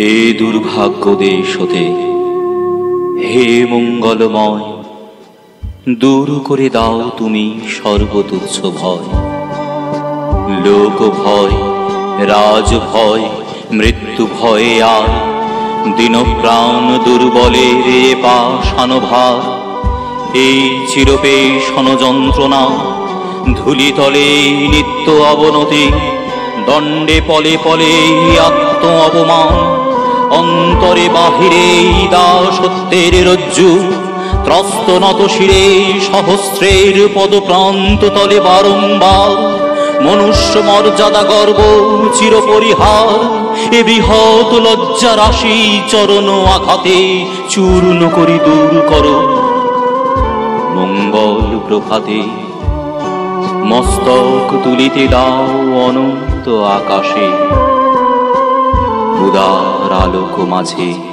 ए दुर्भाग्य देश होते हे मंगलमय दूर करे दाओ तुमी सर्वतुच्छ भय लोक भय রাজ ভয় মৃত্যু ভয়ে আর দিনপ্রাণ দুর্বলের এ পাষাণভার এই চিরপেষণ যন্ত্রণা ধূলিতলে নিত্য অবনতি দণ্ডে পলে পলে আত্ম অপমান অন্তরে বাহিরে দাসত্বের রজ্জু ত্রস্ত নত শিরে সহস্রের পদপ্রান্ত তলে বারংবার মনুষ্য মর্যাদা গর্ব চিরপরিহার এ বৃহৎ লজ্জা রাশি চরণ আঘাতে চূর্ণ করি দূর কর মঙ্গল প্রভাতে মস্তক তুলিতে দাও অনন্ত আকাশে উদার আলোক মাঝে।